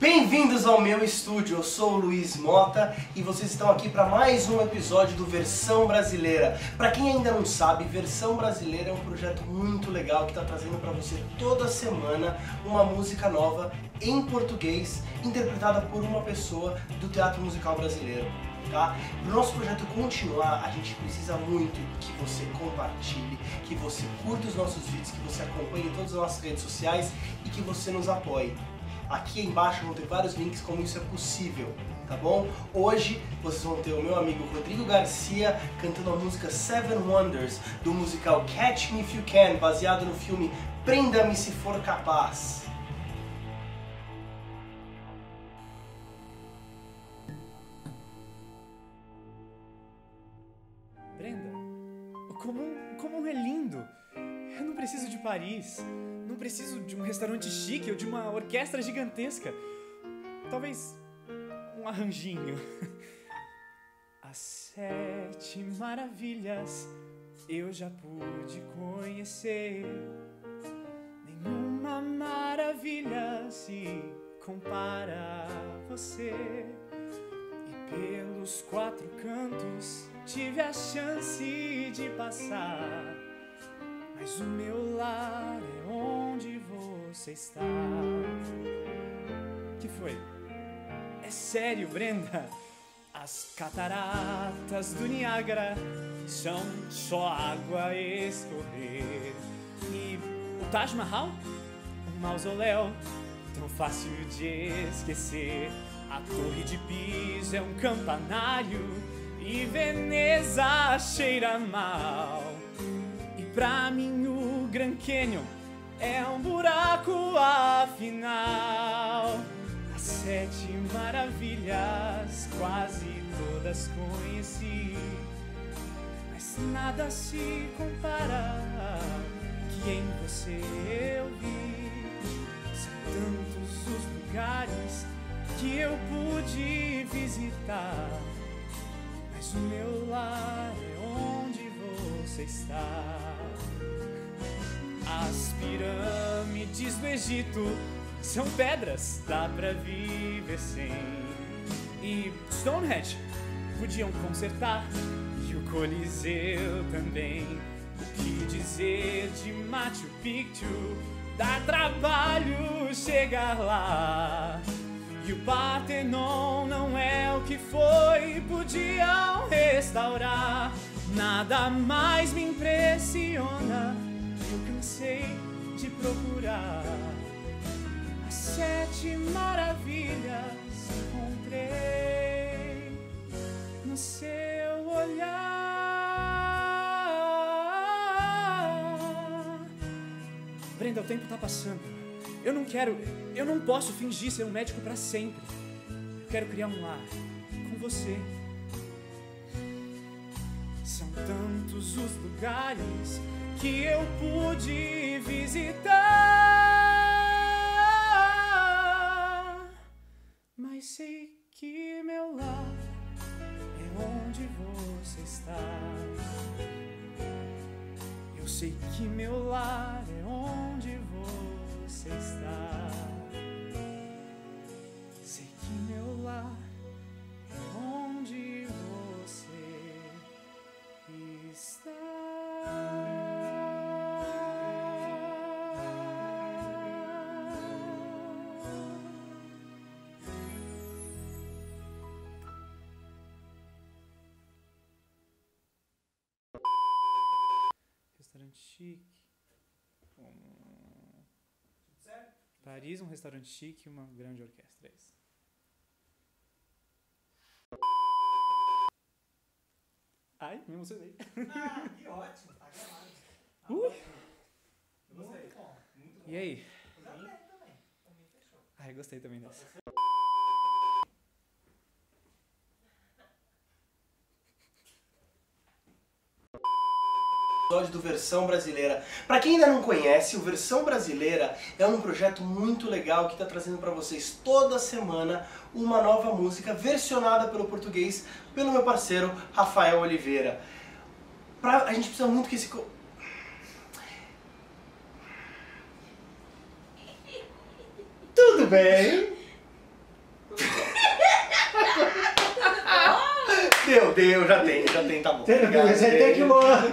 Bem-vindos ao meu estúdio, eu sou o Luiz Mota e vocês estão aqui para mais um episódio do Versão Brasileira. Para quem ainda não sabe, Versão Brasileira é um projeto muito legal que está trazendo para você toda semana uma música nova em português, interpretada por uma pessoa do teatro musical brasileiro. Tá? Para o nosso projeto continuar, a gente precisa muito que você compartilhe, que você curta os nossos vídeos, que você acompanhe todas as nossas redes sociais e que você nos apoie. Aqui embaixo vão ter vários links como isso é possível, tá bom? Hoje vocês vão ter o meu amigo Rodrigo Garcia cantando a música Seven Wonders do musical Catch Me If You Can, baseado no filme Prenda-me Se For Capaz. Prenda, como é lindo! Eu não preciso de Paris. Não preciso de um restaurante chique ou de uma orquestra gigantesca. Talvez um arranjinho. As sete maravilhas eu já pude conhecer. Nenhuma maravilha se compara a você. E pelos quatro cantos tive a chance de passar. Mas o meu lar é onde você está. Que foi? É sério, Brenda? As cataratas do Niágara são só água escorrer. E o Taj Mahal? Um mausoléu tão fácil de esquecer. A Torre de Pisa é um campanário e Veneza cheira mal. Pra mim o Grand Canyon é um buraco afinal. As sete maravilhas quase todas conheci, mas nada se compara que em você eu vi. São tantos os lugares que eu pude visitar, mas o meu lar é onde você está. As pirâmides do Egito são pedras, dá pra viver sem. E Stonehenge podiam consertar, e o Coliseu também. O que dizer de Machu Picchu? Dá trabalho chegar lá. E o Partenon não é o que foi, podiam restaurar. Nada mais me impressiona, eu cansei de procurar. As sete maravilhas encontrei no seu olhar. Brenda, o tempo tá passando. Eu não posso fingir ser um médico pra sempre. Eu quero criar um lar com você. São tantos os lugares que eu pude visitar, mas sei que meu lar é onde você está. Eu sei que meu lar é onde você está. Sei que meu lar é onde você está. Chique. Tudo certo? Paris, um restaurante chique e uma grande orquestra. É isso. Ai, me emocionei. Ah, que ótimo. Tá gravado. Eu gostei. Muito bom. Muito bom. E aí? Eu gostei também. Também fechou. Ai, gostei também dessa. Do Versão Brasileira. Para quem ainda não conhece, o Versão Brasileira é um projeto muito legal que está trazendo para vocês toda semana uma nova música versionada pelo português pelo meu parceiro Rafael Oliveira. A gente precisa muito que esse... Tudo bem? Deu, já tem, tá bom. Tem, obrigado, você tem que ir embora.